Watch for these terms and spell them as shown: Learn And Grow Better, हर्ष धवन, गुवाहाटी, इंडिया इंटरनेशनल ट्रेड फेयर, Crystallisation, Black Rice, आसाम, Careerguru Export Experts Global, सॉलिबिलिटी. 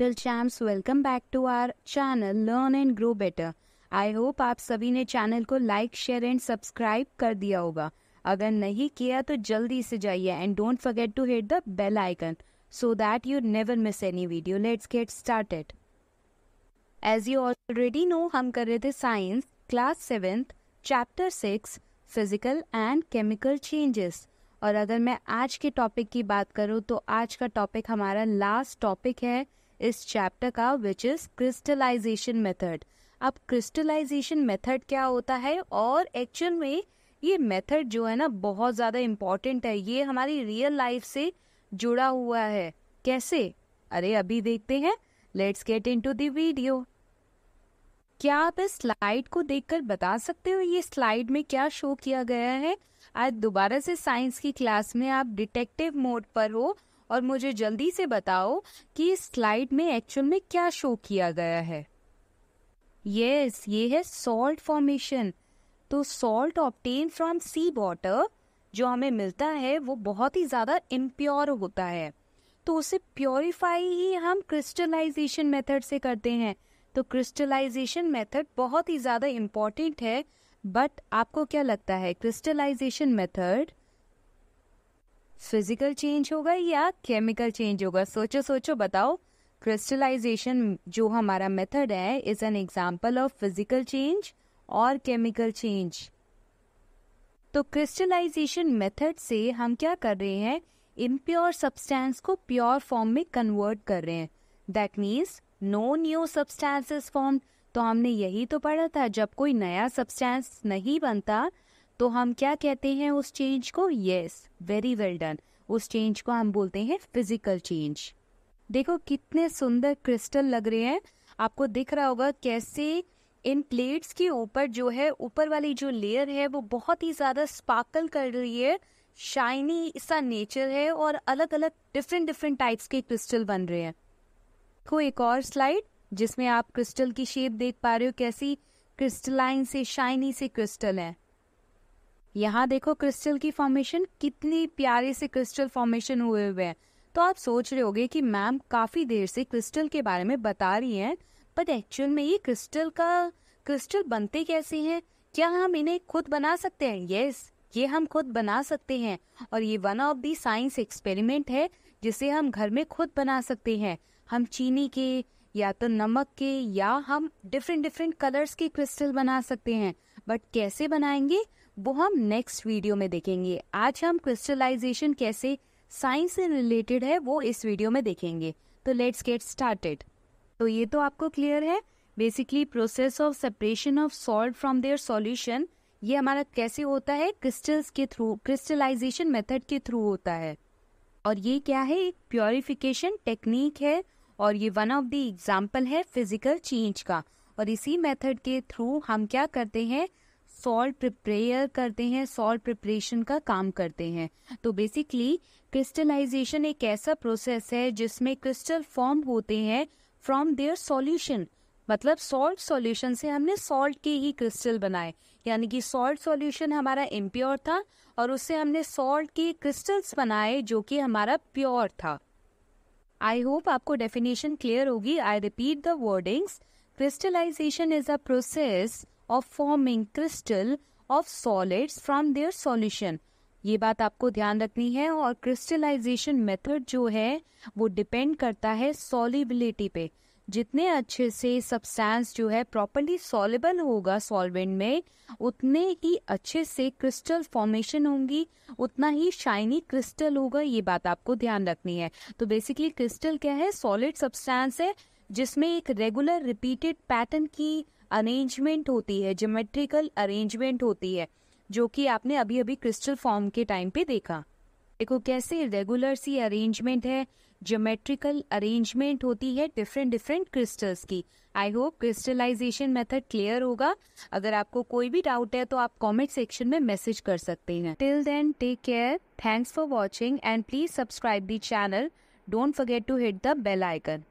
Digital champs, welcome back to our channel learn and grow better. I hope आप सभी ने channel को like, share and subscribe कर दिया होगा। अगर नहीं किया तो जल्दी से जाइए and don't forget to hit the bell icon so that you never miss any video. Let's get started. As you already know, हम कर रहे थे science class 7th chapter 6 physical and chemical changes. और अगर मैं आज के टॉपिक की बात करूँ तो आज का टॉपिक हमारा लास्ट टॉपिक है इस चैप्टर का, विच इज़ क्रिस्टलाइजेशन मेथड। अब क्रिस्टलाइजेशन मेथड क्या होता है और एक्चुअल में ये मेथड जो है ना बहुत ज़्यादा इम्पॉर्टेंट है, ये हमारी रियल लाइफ से जुड़ा हुआ है। कैसे? अरे अभी देखते हैं। Let's get into the video. क्या आप इस स्लाइड को देखकर बता सकते हो ये स्लाइड में क्या शो किया गया है? आज दोबारा से साइंस की क्लास में आप डिटेक्टिव मोड पर हो और मुझे जल्दी से बताओ कि इस स्लाइड में एक्चुअल में क्या शो किया गया है। यस, ये है सॉल्ट फॉर्मेशन। तो salt obtain from sea water जो हमें मिलता है वो बहुत ही ज़्यादा इम्प्योर होता है, तो उसे प्योरीफाई ही हम क्रिस्टलाइजेशन मेथड से करते हैं। तो क्रिस्टलाइजेशन मेथड बहुत ही ज़्यादा इम्पॉर्टेंट है। बट आपको क्या लगता है, क्रिस्टलाइजेशन मेथड फिजिकल चेंज होगा या केमिकल चेंज होगा? सोचो सोचो, बताओ। क्रिस्टलाइजेशन जो हमारा मेथड है is an example of physical change और केमिकल चेंज। तो क्रिस्टलाइजेशन मेथड से हम क्या कर रहे हैं, इम्प्योर सब्सटेंस को प्योर फॉर्म में कन्वर्ट कर रहे हैं। That means no new substances form. तो हमने यही तो पढ़ा था, जब कोई नया सब्सटेंस नहीं बनता तो हम क्या कहते हैं उस चेंज को? Yes, very well done. उस चेंज को हम बोलते हैं फिजिकल चेंज। देखो कितने सुंदर क्रिस्टल लग रहे हैं। आपको दिख रहा होगा कैसे इन प्लेट्स के ऊपर जो है ऊपर वाली जो लेयर है वो बहुत ही ज़्यादा स्पार्कल कर रही है, शाइनी सा नेचर है और अलग अलग डिफरेंट टाइप्स के क्रिस्टल बन रहे हैं। देखो एक और स्लाइड जिसमें आप क्रिस्टल की शेप देख पा रहे हो, कैसी क्रिस्टलाइन से शाइनी से क्रिस्टल है। यहाँ देखो क्रिस्टल की फॉर्मेशन, कितनी प्यारे से क्रिस्टल फॉर्मेशन हुए हुए हैं। तो आप सोच रहे होगे कि मैम काफ़ी देर से क्रिस्टल के बारे में बता रही हैं, बट एक्चुअल में ये क्रिस्टल बनते कैसे हैं? क्या हम इन्हें खुद बना सकते हैं? यस, ये हम खुद बना सकते हैं। और ये one of the science experiment है जिसे हम घर में खुद बना सकते हैं। हम चीनी के या तो नमक के या हम डिफरेंट कलर्स के क्रिस्टल बना सकते हैं। बट कैसे बनाएंगे वो हम नेक्स्ट वीडियो में देखेंगे। आज हम क्रिस्टलाइजेशन कैसे साइंस से रिलेटेड है वो इस वीडियो में देखेंगे। तो लेट्स गेट स्टार्टेड। तो ये तो आपको क्लियर है, basically process of separation of salt from their solution ये हमारा कैसे होता है, क्रिस्टल्स के थ्रू, क्रिस्टलाइजेशन मेथड के थ्रू होता है। और ये क्या है, एक प्योरिफिकेशन टेक्निक है और ये वन ऑफ द एग्जाम्पल है फिजिकल चेंज का। और इसी मेथड के थ्रू हम क्या करते हैं, सॉल्ट प्रिपेयर करते हैं, सॉल्ट प्रिपरेशन का काम करते हैं। तो बेसिकली क्रिस्टलाइजेशन एक ऐसा प्रोसेस है जिसमें क्रिस्टल फॉर्म होते हैं फ्रॉम देयर सॉल्यूशन। मतलब सॉल्ट सॉल्यूशन से हमने सॉल्ट के ही क्रिस्टल बनाए, यानी कि सॉल्ट सॉल्यूशन हमारा इम्प्योर था और उससे हमने सॉल्ट के क्रिस्टल्स बनाए जो कि हमारा प्योर था। आई होप आपको डेफिनेशन क्लियर होगी। I repeat the wordings. Crystallization is a process of forming crystal of solids from their solution. ये बात आपको ध्यान रखनी है। और क्रिस्टलाइजेशन मेथड जो है वो डिपेंड करता है सॉलिबिलिटी पे। जितने अच्छे से सब्सटेंस जो है प्रॉपर्ली सॉलेबल होगा सॉल्वेंट में, उतने ही अच्छे से क्रिस्टल फॉर्मेशन होंगी, उतना ही शाइनी क्रिस्टल होगा। ये बात आपको ध्यान रखनी है। तो बेसिकली क्रिस्टल क्या है, सॉलिड सब्सटेंस है जिसमें एक रेगुलर रिपीटेड पैटर्न की अरेंजमेंट होती है, ज्योमेट्रिकल अरेंजमेंट होती है, जो कि आपने अभी अभी क्रिस्टल फॉर्म के टाइम पे देखा। देखो कैसे रेगुलर सी अरेंजमेंट है, ज्योमेट्रिकल अरेंजमेंट होती है डिफरेंट क्रिस्टल्स की। I hope crystallization method clear होगा। अगर आपको कोई भी डाउट है तो आप कमेंट सेक्शन में मैसेज कर सकते हैं। Till then take care, thanks for watching and please subscribe the channel, don't forget to hit the bell icon.